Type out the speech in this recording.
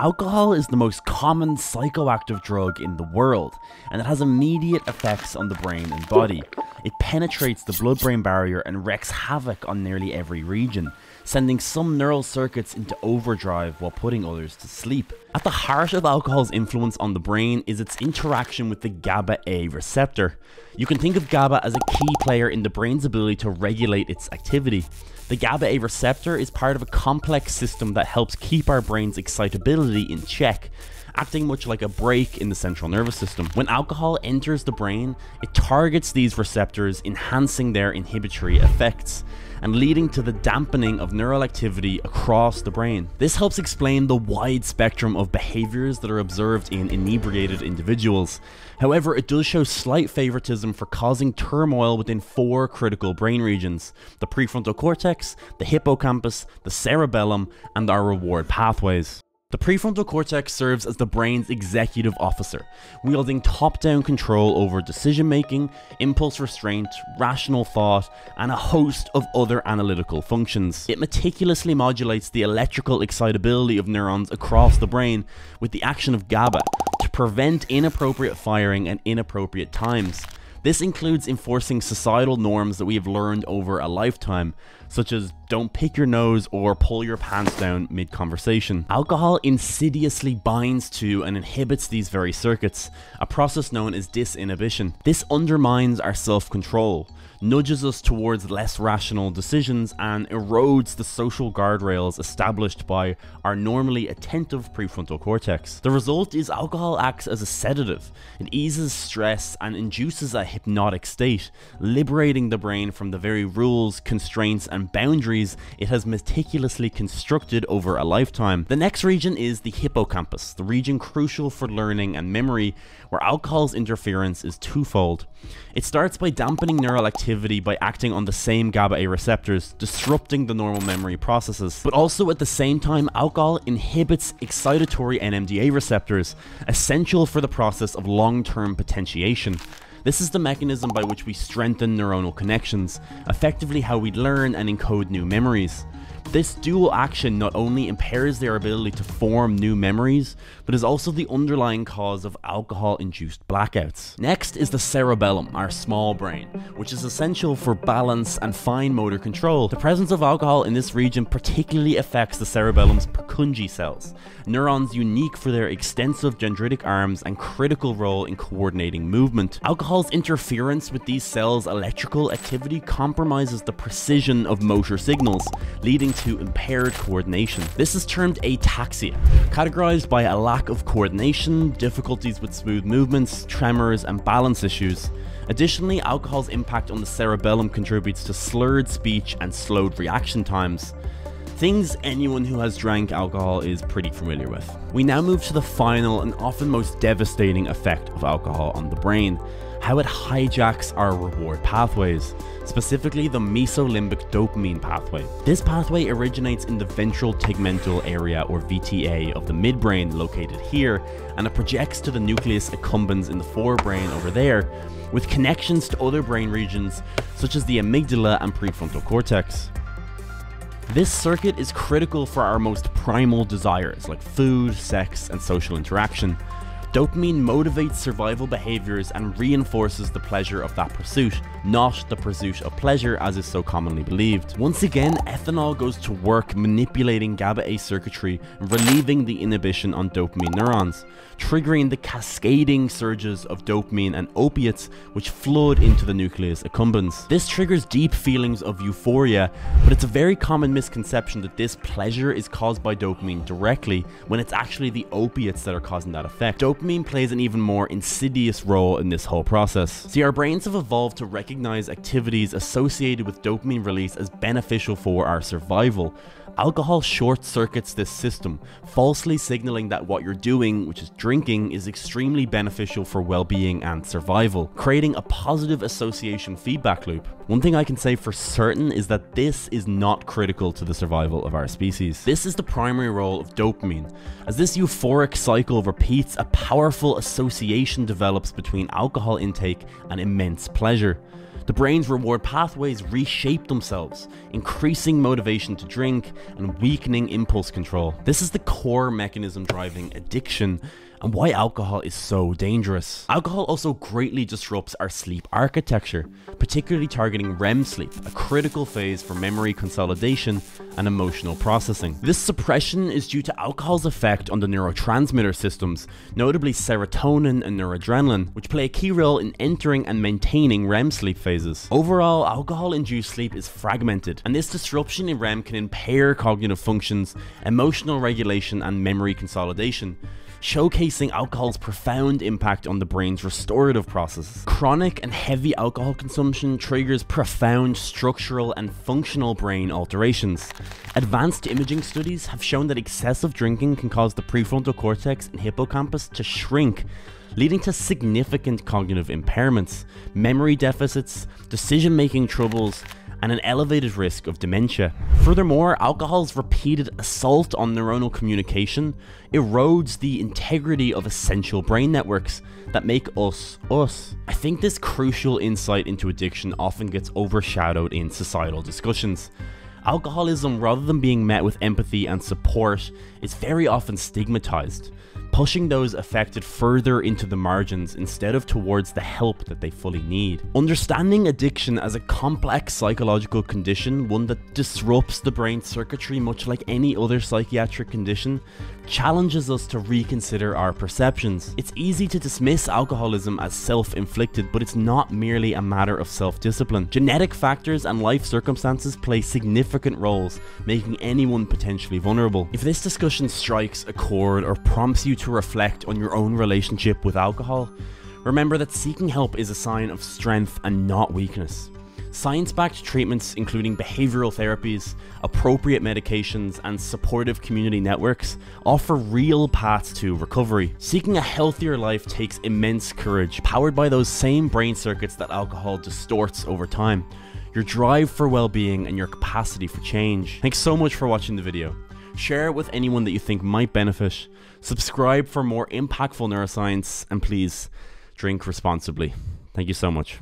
Alcohol is the most common psychoactive drug in the world, and it has immediate effects on the brain and body. It penetrates the blood-brain barrier and wreaks havoc on nearly every region, sending some neural circuits into overdrive while putting others to sleep. At the heart of alcohol's influence on the brain is its interaction with the GABA-A receptor. You can think of GABA as a key player in the brain's ability to regulate its activity. The GABA-A receptor is part of a complex system that helps keep our brain's excitability in check, acting much like a brake in the central nervous system. When alcohol enters the brain, it targets these receptors, enhancing their inhibitory effects and leading to the dampening of neural activity across the brain. This helps explain the wide spectrum of behaviors that are observed in inebriated individuals. However, it does show slight favoritism for causing turmoil within four critical brain regions: the prefrontal cortex, the hippocampus, the cerebellum, and our reward pathways. The prefrontal cortex serves as the brain's executive officer, wielding top-down control over decision-making, impulse restraint, rational thought, and a host of other analytical functions. It meticulously modulates the electrical excitability of neurons across the brain with the action of GABA to prevent inappropriate firing at inappropriate times. This includes enforcing societal norms that we have learned over a lifetime, such as don't pick your nose or pull your pants down mid-conversation. Alcohol insidiously binds to and inhibits these very circuits, a process known as disinhibition. This undermines our self-control, nudges us towards less rational decisions, and erodes the social guardrails established by our normally attentive prefrontal cortex. The result is alcohol acts as a sedative. It eases stress and induces a hypnotic state, liberating the brain from the very rules, constraints, and boundaries it has meticulously constructed over a lifetime. The next region is the hippocampus, the region crucial for learning and memory, where alcohol's interference is twofold. It starts by dampening neural activity by acting on the same GABA-A receptors, disrupting the normal memory processes. But also at the same time, alcohol inhibits excitatory NMDA receptors, essential for the process of long-term potentiation. This is the mechanism by which we strengthen neuronal connections, effectively how we learn and encode new memories. This dual action not only impairs their ability to form new memories, but is also the underlying cause of alcohol-induced blackouts. Next is the cerebellum, our small brain, which is essential for balance and fine motor control. The presence of alcohol in this region particularly affects the cerebellum's Purkinje cells, neurons unique for their extensive dendritic arms and critical role in coordinating movement. Alcohol's interference with these cells' electrical activity compromises the precision of motor signals, leading to impaired coordination. This is termed ataxia, categorized by a lack of coordination, difficulties with smooth movements, tremors, and balance issues. Additionally, alcohol's impact on the cerebellum contributes to slurred speech and slowed reaction times. Things anyone who has drank alcohol is pretty familiar with. We now move to the final and often most devastating effect of alcohol on the brain: how it hijacks our reward pathways, specifically the mesolimbic dopamine pathway. This pathway originates in the ventral tegmental area, or VTA, of the midbrain, located here, and it projects to the nucleus accumbens in the forebrain over there, with connections to other brain regions such as the amygdala and prefrontal cortex. This circuit is critical for our most primal desires like food, sex, and social interaction. Dopamine motivates survival behaviors and reinforces the pleasure of that pursuit, not the pursuit of pleasure as is so commonly believed. Once again, ethanol goes to work manipulating GABA-A circuitry, relieving the inhibition on dopamine neurons, triggering the cascading surges of dopamine and opiates which flood into the nucleus accumbens. This triggers deep feelings of euphoria, but it's a very common misconception that this pleasure is caused by dopamine directly, when it's actually the opiates that are causing that effect. Dopamine plays an even more insidious role in this whole process. See, our brains have evolved to recognize activities associated with dopamine release as beneficial for our survival. Alcohol short-circuits this system, falsely signaling that what you're doing, which is drinking, is extremely beneficial for well-being and survival, creating a positive association feedback loop. One thing I can say for certain is that this is not critical to the survival of our species. This is the primary role of dopamine, as this euphoric cycle repeats, a powerful association develops between alcohol intake and immense pleasure. The brain's reward pathways reshape themselves, increasing motivation to drink and weakening impulse control. This is the core mechanism driving addiction and why alcohol is so dangerous. Alcohol also greatly disrupts our sleep architecture, particularly targeting REM sleep, a critical phase for memory consolidation and emotional processing. This suppression is due to alcohol's effect on the neurotransmitter systems, notably serotonin and noradrenaline, which play a key role in entering and maintaining REM sleep phases. Overall, alcohol-induced sleep is fragmented, and this disruption in REM can impair cognitive functions, emotional regulation, and memory consolidation, showcasing alcohol's profound impact on the brain's restorative process. Chronic and heavy alcohol consumption triggers profound structural and functional brain alterations. Advanced imaging studies have shown that excessive drinking can cause the prefrontal cortex and hippocampus to shrink, leading to significant cognitive impairments, memory deficits, decision-making troubles, and an elevated risk of dementia. Furthermore, alcohol's repeated assault on neuronal communication erodes the integrity of essential brain networks that make us, us. I think this crucial insight into addiction often gets overshadowed in societal discussions. Alcoholism, rather than being met with empathy and support, is very often stigmatized, pushing those affected further into the margins instead of towards the help that they fully need. Understanding addiction as a complex psychological condition, one that disrupts the brain circuitry much like any other psychiatric condition, challenges us to reconsider our perceptions. It's easy to dismiss alcoholism as self-inflicted, but it's not merely a matter of self-discipline. Genetic factors and life circumstances play significant roles, making anyone potentially vulnerable. If this discussion strikes a chord or prompts you to reflect on your own relationship with alcohol, remember that seeking help is a sign of strength and not weakness. Science-backed treatments, including behavioral therapies, appropriate medications, and supportive community networks, offer real paths to recovery. Seeking a healthier life takes immense courage, powered by those same brain circuits that alcohol distorts over time, your drive for well-being, and your capacity for change. Thanks so much for watching the video. Share it with anyone that you think might benefit. Subscribe for more impactful neuroscience, and please drink responsibly. Thank you so much.